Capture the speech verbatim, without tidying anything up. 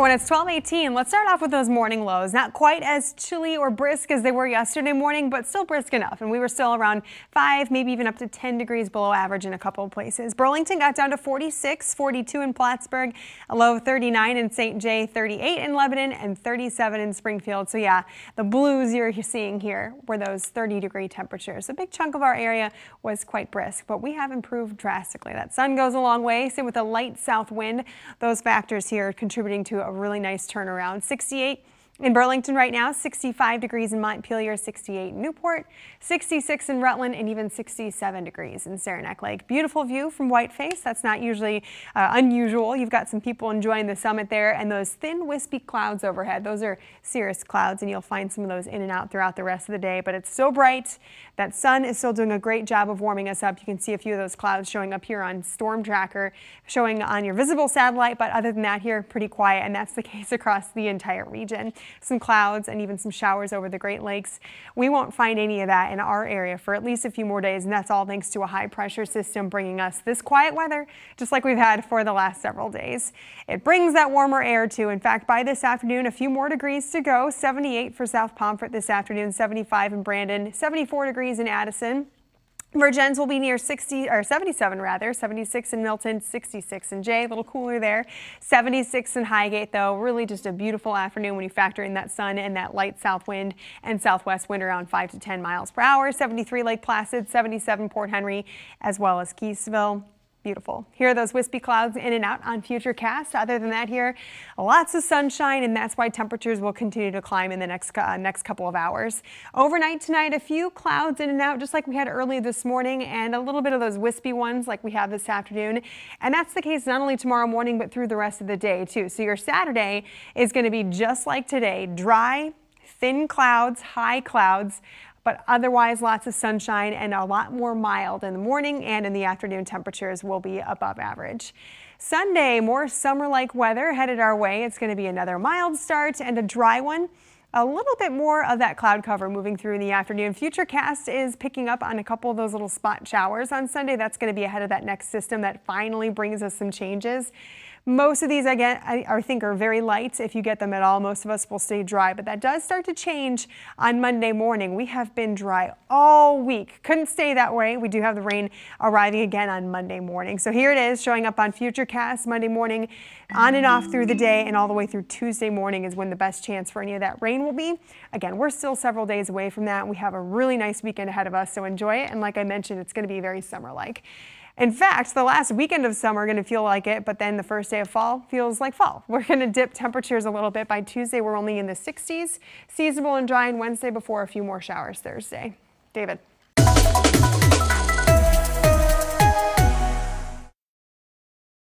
everyone, it's twelve eighteen. Let's start off with those morning lows. Not quite as chilly or brisk as they were yesterday morning, but still brisk enough. And we were still around five, maybe even up to ten degrees below average in a couple of places. Burlington got down to forty-six, forty-two in Plattsburgh, a low of thirty-nine in Saint Jay, thirty-eight in Lebanon, and thirty-seven in Springfield. So yeah, the blues you're seeing here were those thirty degree temperatures. A big chunk of our area was quite brisk, but we have improved drastically. That sun goes a long way. Same with a light south wind. Those factors here contributing to a really nice turnaround. sixty-eight in Burlington right now, sixty-five degrees in Montpelier, sixty-eight in Newport, sixty-six in Rutland, and even sixty-seven degrees in Saranac Lake. Beautiful view from Whiteface. That's not usually uh, unusual. You've got some people enjoying the summit there, and those thin, wispy clouds overhead. Those are cirrus clouds, and you'll find some of those in and out throughout the rest of the day, but it's so bright. That sun is still doing a great job of warming us up. You can see a few of those clouds showing up here on Storm Tracker, showing on your visible satellite, but other than that here, pretty quiet, and that's the case across the entire region. Some clouds and even some showers over the Great Lakes. We won't find any of that in our area for at least a few more days, and that's all thanks to a high pressure system bringing us this quiet weather, just like we've had for the last several days. It brings that warmer air too. In fact, by this afternoon, a few more degrees to go. seventy-eight for South Pomfret this afternoon, seventy-five in Brandon, seventy-four degrees in Addison. Virgins will be near sixty or seventy-seven rather, seventy-six in Milton, sixty-six in Jay, a little cooler there, seventy-six in Highgate though. Really just a beautiful afternoon when you factor in that sun and that light south wind and southwest wind around five to ten miles per hour, seventy-three Lake Placid, seventy-seven Port Henry, as well as Keeseville. Beautiful. Here are those wispy clouds in and out on Futurecast. Other than that here, lots of sunshine, and that's why temperatures will continue to climb in the next uh, next couple of hours. Overnight tonight, a few clouds in and out, just like we had early this morning, and a little bit of those wispy ones like we have this afternoon. And that's the case not only tomorrow morning, but through the rest of the day too. So your Saturday is going to be just like today, dry, thin clouds, high clouds, but otherwise lots of sunshine and a lot more mild in the morning, and in the afternoon temperatures will be above average. Sunday, more summer-like weather headed our way. It's going to be another mild start and a dry one. A little bit more of that cloud cover moving through in the afternoon. Futurecast is picking up on a couple of those little spot showers on Sunday. That's going to be ahead of that next system that finally brings us some changes. Most of these, again, I, I think are very light. If you get them at all, most of us will stay dry, but that does start to change on Monday morning. We have been dry all week. Couldn't stay that way. We do have the rain arriving again on Monday morning. So here it is showing up on Futurecast Monday morning, on and off through the day, and all the way through Tuesday morning is when the best chance for any of that rain will be. Again, we're still several days away from that. We have a really nice weekend ahead of us, so enjoy it. And like I mentioned, it's going to be very summer-like. In fact, the last weekend of summer going to feel like it, but then the first day of fall feels like fall. We're going to dip temperatures a little bit. By Tuesday, we're only in the sixties, seasonable and dry on Wednesday before a few more showers Thursday. David.